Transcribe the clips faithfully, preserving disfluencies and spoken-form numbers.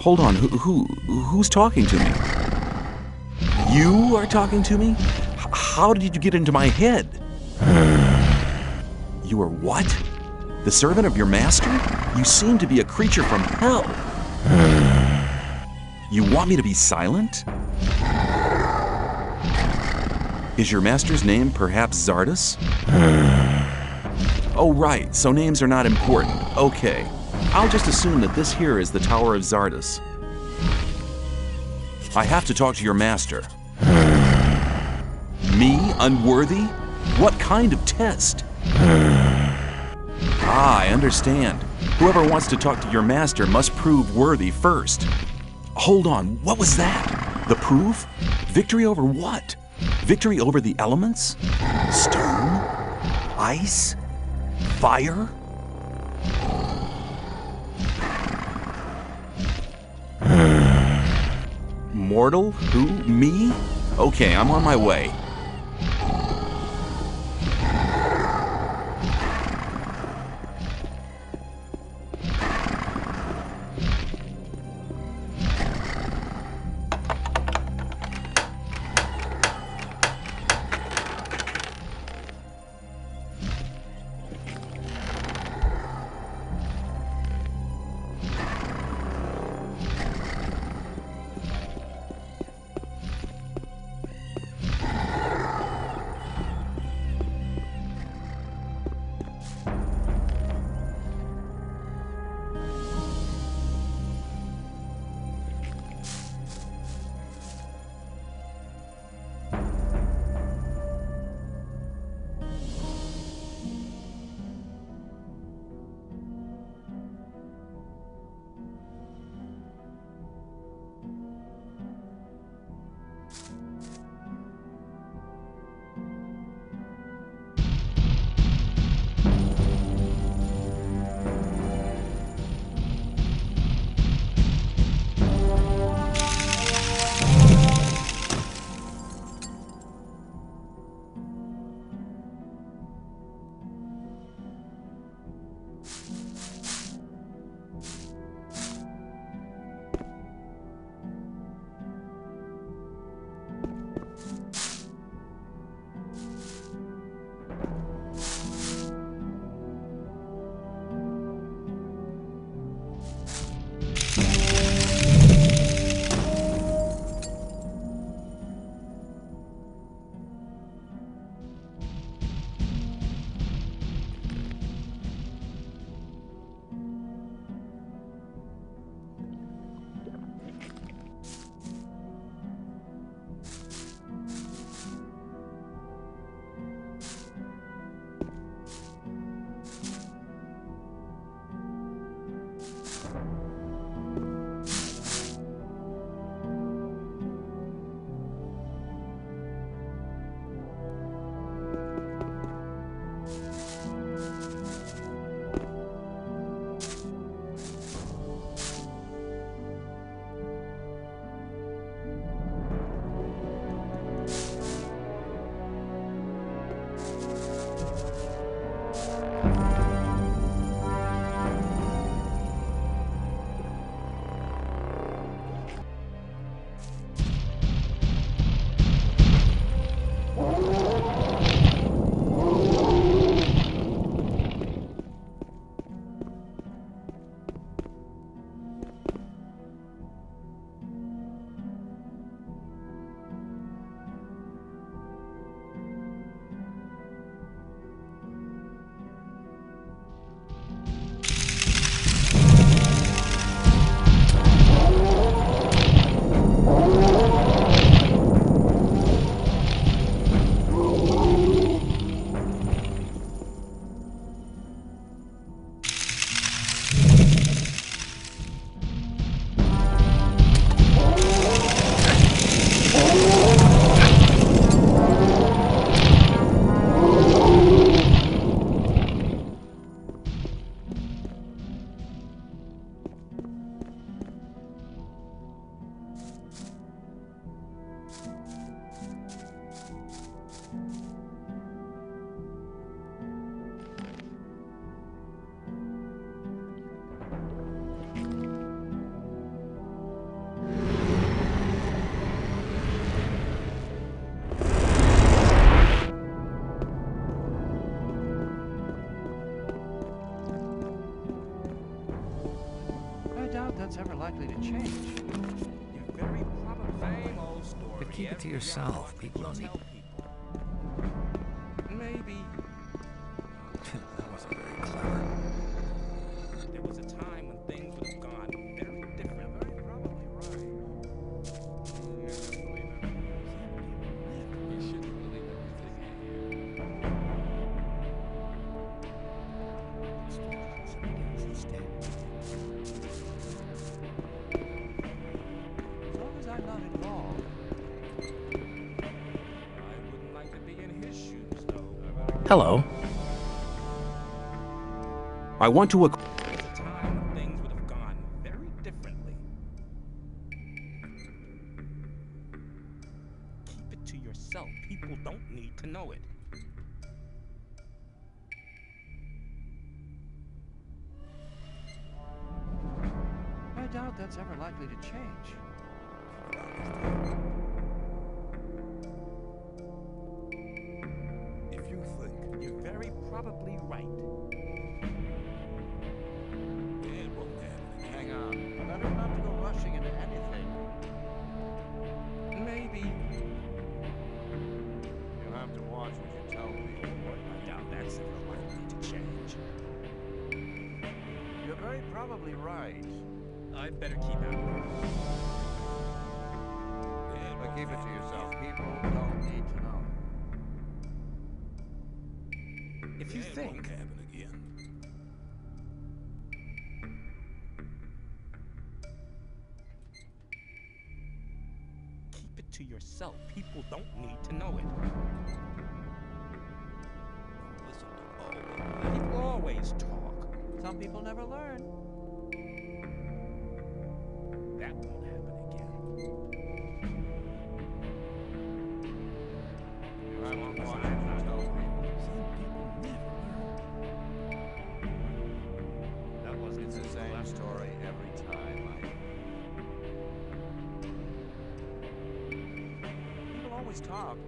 Hold on, who, who, who's talking to me? You are talking to me? How did you get into my head? You are what? The servant of your master? You seem to be a creature from hell. You want me to be silent? Is your master's name perhaps Xardas? Oh right, so names are not important. Okay, I'll just assume that this here is the Tower of Xardas. I have to talk to your master. Me? Unworthy? What kind of test? Ah, I understand. Whoever wants to talk to your master must prove worthy first. Hold on, what was that? The proof? Victory over what? Victory over the elements? Stone? Ice? Fire? Mortal? Who? Me? Okay, I'm on my way. change. You very probably same old story. But keep it to yourself. People don't need. Maybe. That wasn't very clever. There was a time when things would have gone very different. Very probably right. You shouldn't believe everything. As long as I'm not involved. Hello. I want to acc- things would have gone very differently. Keep it to yourself. People don't need to know it. I doubt that's ever likely to change. Probably right. It won't end. Hang on. Better not to go rushing into anything. Maybe. You'll have to watch what you tell people. I doubt that's ever likely to change. You're very probably right. I'd better keep out of it. But keep it to yourself. People don't need to know. If you think it won't happen again. Keep it to yourself. People don't need to know it. Listen to all. People always talk. Some people never learn. That won't happen again. I won't want to tell people. Some people. It's the same story every time. I... People always talk.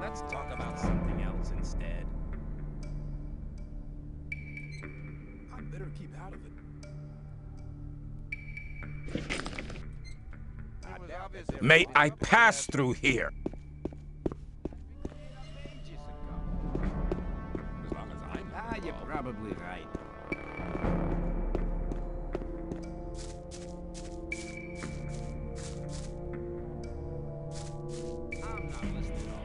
Let's talk about something else instead. I better keep out of it. I May I pass through here? You're probably right. I'm not listening to all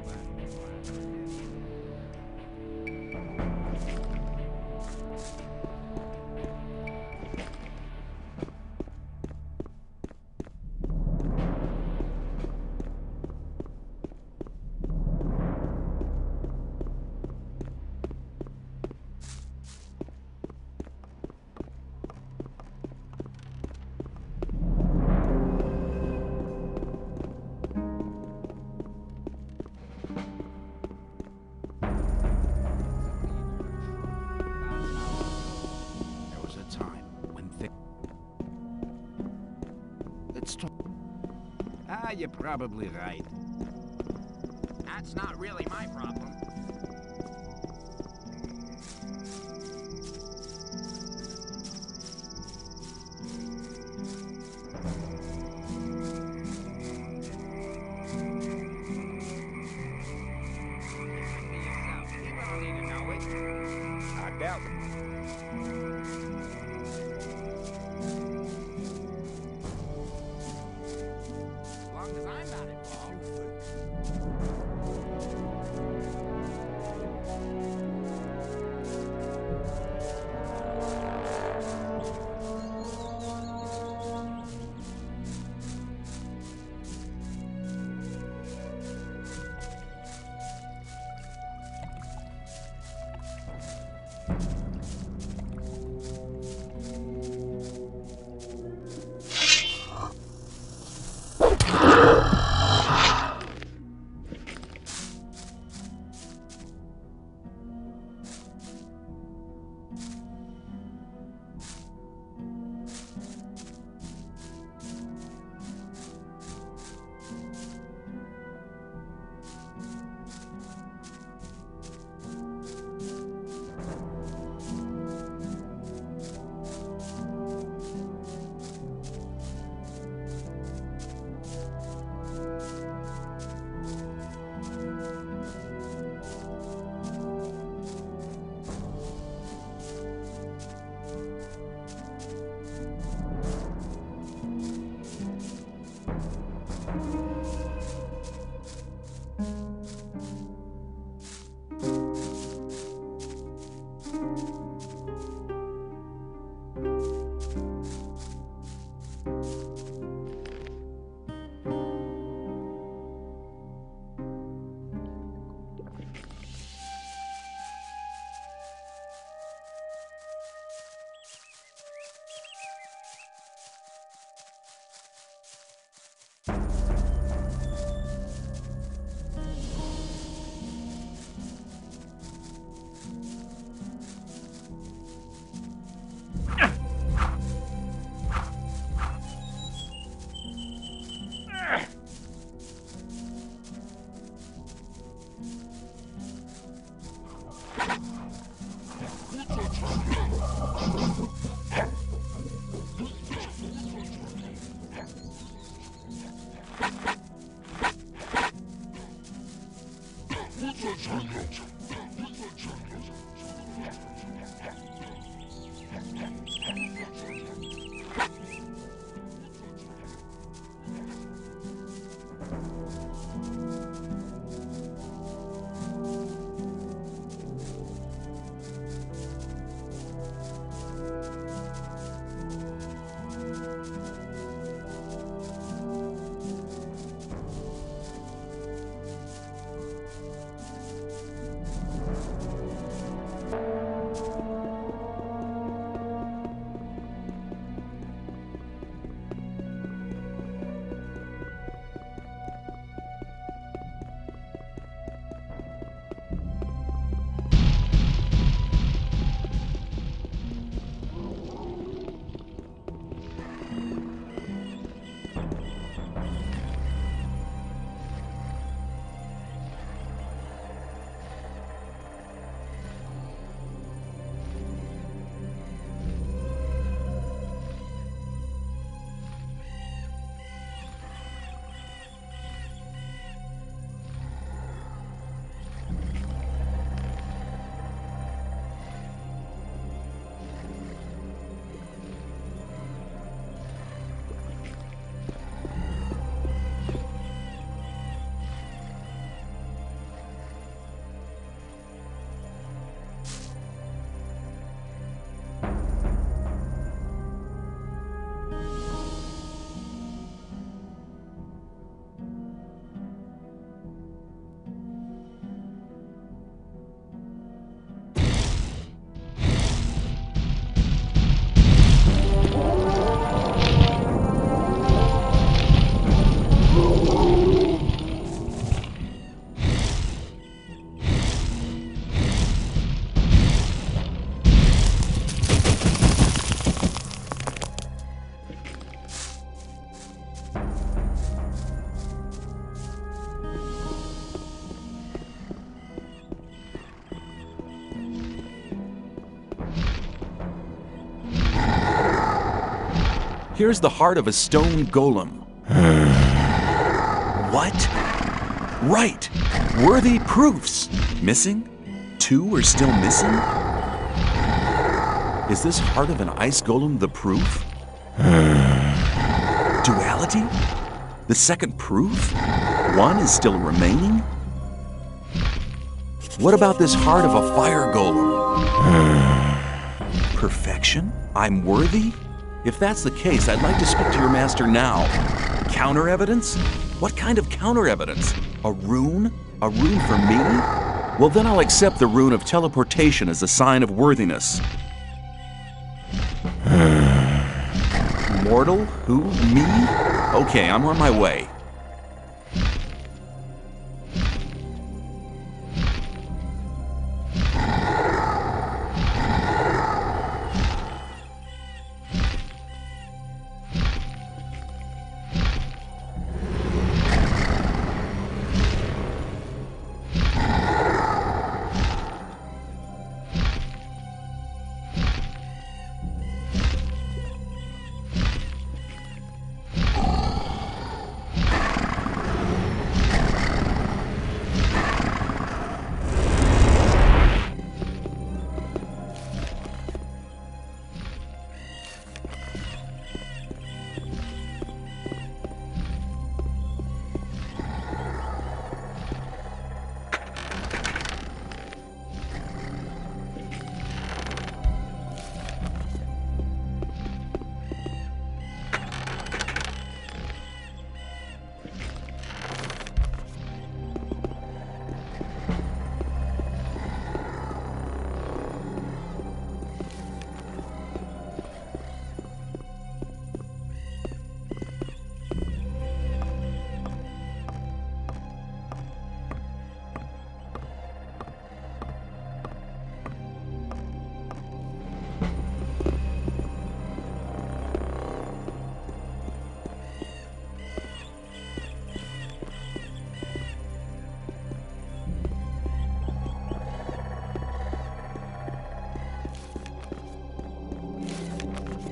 You're probably right. That's not really my problem. As I'm not involved. Here's the heart of a stone golem. What? Right! Worthy proofs! Missing? Two are still missing? Is this heart of an ice golem the proof? Duality? The second proof? One is still remaining? What about this heart of a fire golem? Perfection? I'm worthy? If that's the case, I'd like to speak to your master now. Counter evidence? What kind of counter evidence? A rune? A rune for me? Well, then I'll accept the rune of teleportation as a sign of worthiness. Mortal? Who? Me? Okay, I'm on my way.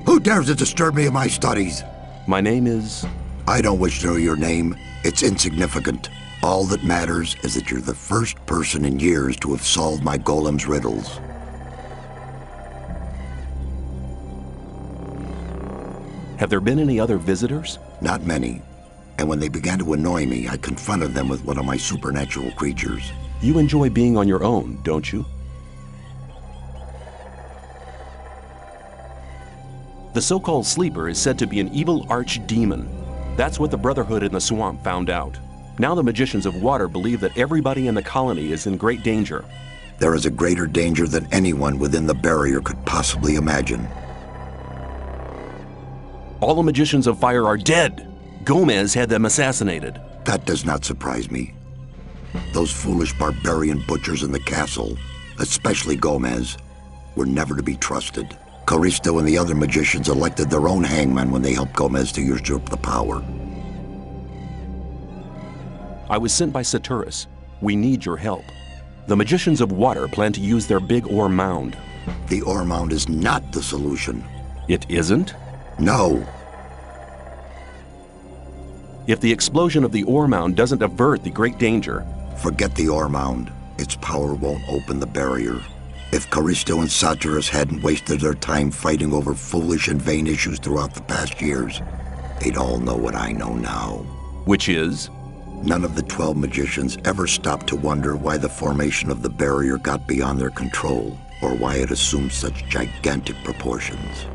Who dares to disturb me in my studies? My name is... I don't wish to know your name. It's insignificant. All that matters is that you're the first person in years to have solved my golem's riddles. Have there been any other visitors? Not many. And when they began to annoy me, I confronted them with one of my supernatural creatures. You enjoy being on your own, don't you? The so-called sleeper is said to be an evil archdemon. That's what the Brotherhood in the Swamp found out. Now the magicians of water believe that everybody in the colony is in great danger. There is a greater danger than anyone within the barrier could possibly imagine. All the magicians of fire are dead. Gomez had them assassinated. That does not surprise me. Those foolish barbarian butchers in the castle, especially Gomez, were never to be trusted. Corristo and the other magicians elected their own hangman when they helped Gomez to usurp the power. I was sent by Saturas. We need your help. The magicians of water plan to use their big ore mound. The ore mound is not the solution. It isn't? No. If the explosion of the ore mound doesn't avert the great danger... Forget the ore mound. Its power won't open the barrier. If Corristo and Saturas hadn't wasted their time fighting over foolish and vain issues throughout the past years, they'd all know what I know now. Which is? None of the twelve magicians ever stopped to wonder why the formation of the barrier got beyond their control, or why it assumed such gigantic proportions.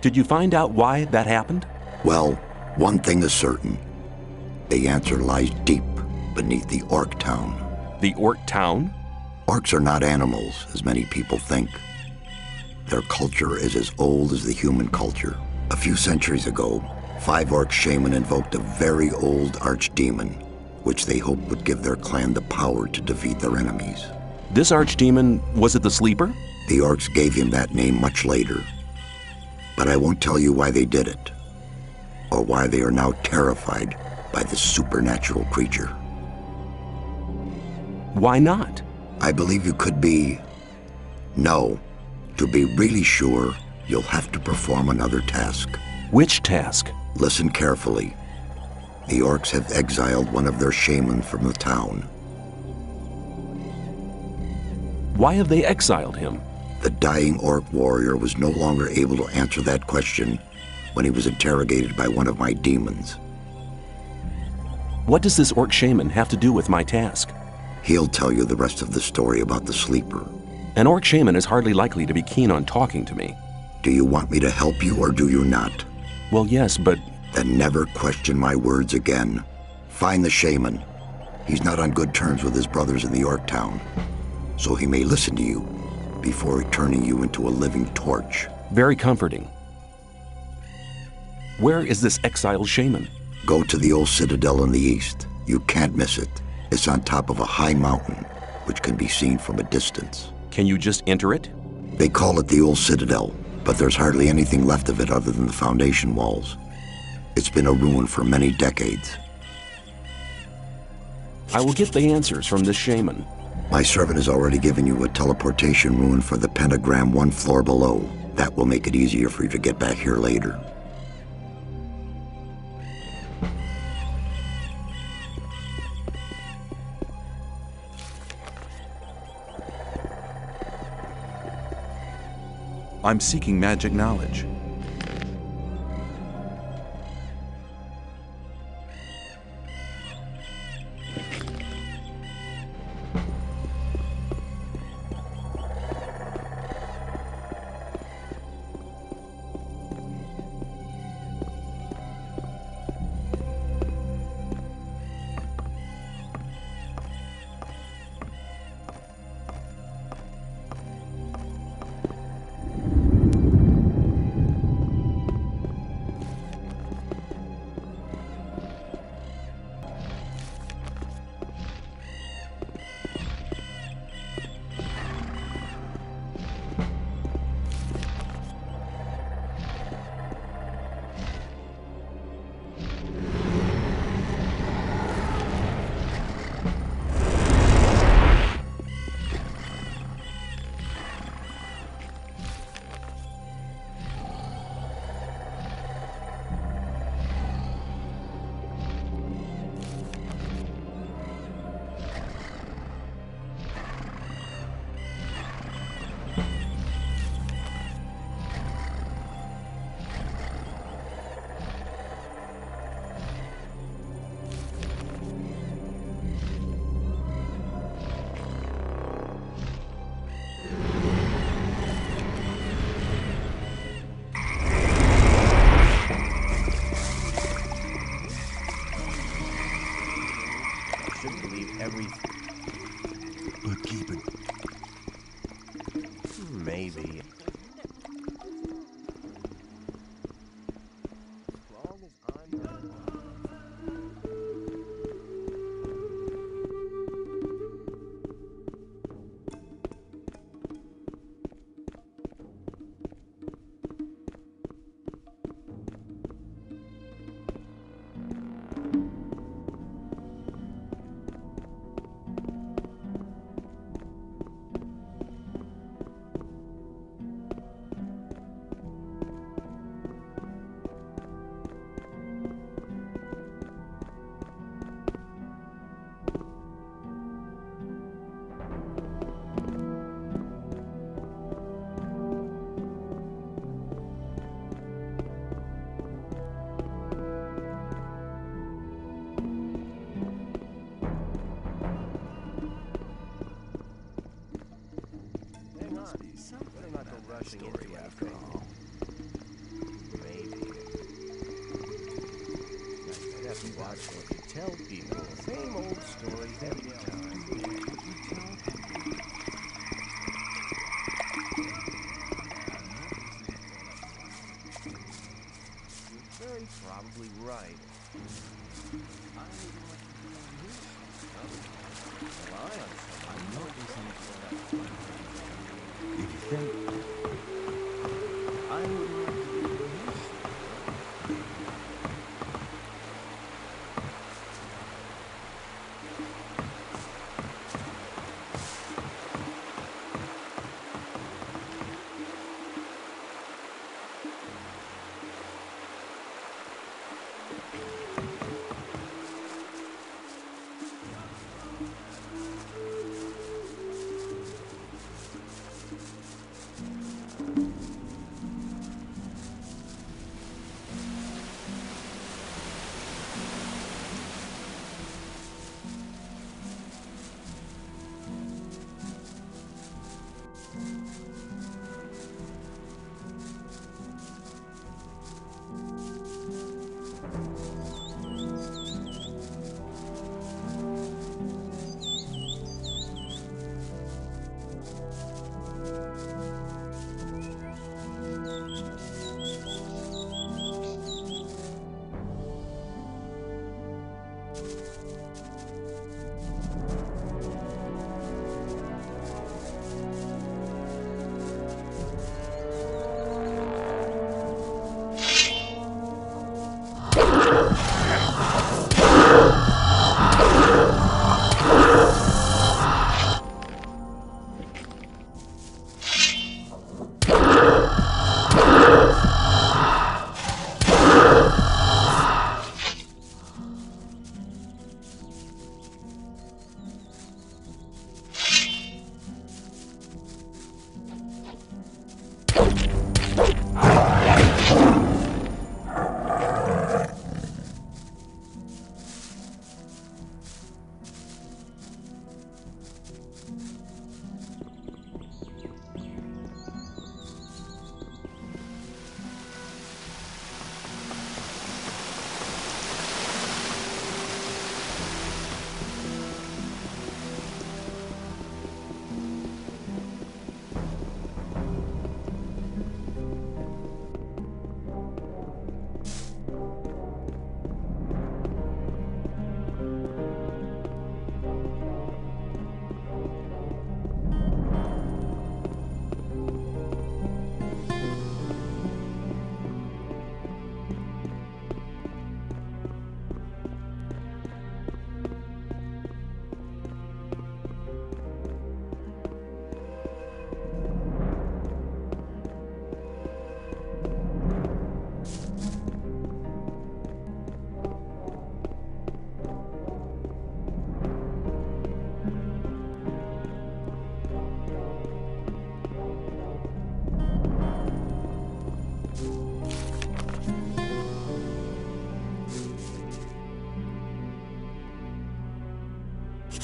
Did you find out why that happened? Well, one thing is certain. The answer lies deep beneath the Orc Town. The Orc Town? Orcs are not animals, as many people think. Their culture is as old as the human culture. A few centuries ago, five orc shaman invoked a very old archdemon, which they hoped would give their clan the power to defeat their enemies. This archdemon, was it the Sleeper? The orcs gave him that name much later. But I won't tell you why they did it, or why they are now terrified by this supernatural creature. Why not? I believe you could be... No, to be really sure, You'll have to perform another task. Which task? Listen carefully. The orcs have exiled one of their shaman from the town. Why have they exiled him? The dying orc warrior was no longer able to answer that question when he was interrogated by one of my demons. What does this orc shaman have to do with my task? He'll tell you the rest of the story about the sleeper. An orc shaman is hardly likely to be keen on talking to me. Do you want me to help you or do you not? Well, yes, but... Then never question my words again. Find the shaman. He's not on good terms with his brothers in the Orc Town, so he may listen to you before turning you into a living torch. Very comforting. Where is this exiled shaman? Go to the old citadel in the east. You can't miss it. It's on top of a high mountain, which can be seen from a distance. Can you just enter it? They call it the old citadel, but there's hardly anything left of it other than the foundation walls. It's been a ruin for many decades. I will get the answers from this shaman. My servant has already given you a teleportation rune for the pentagram one floor below. That will make it easier for you to get back here later. I'm seeking magic knowledge. Story after all. Maybe. I'd have to watch what you tell people. Same old story every time. You're very probably right. I know there's If you think.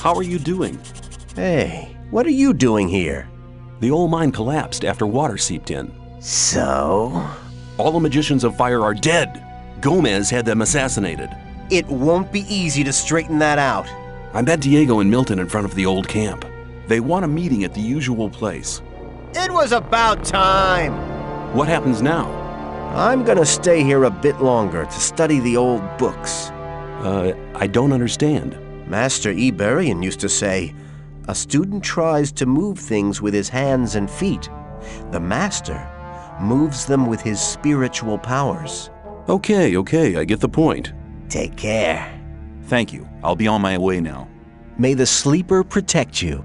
How are you doing? Hey, what are you doing here? The old mine collapsed after water seeped in. So? All the magicians of fire are dead. Gomez had them assassinated. It won't be easy to straighten that out. I met Diego and Milton in front of the old camp. They want a meeting at the usual place. It was about time. What happens now? I'm gonna stay here a bit longer to study the old books. Uh, I don't understand. Master E. Berian used to say, a student tries to move things with his hands and feet. The master moves them with his spiritual powers. Okay, okay, I get the point. Take care. Thank you. I'll be on my way now. May the sleeper protect you.